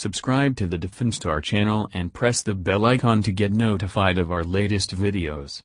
Subscribe to the Defenstar channel and press the bell icon to get notified of our latest videos.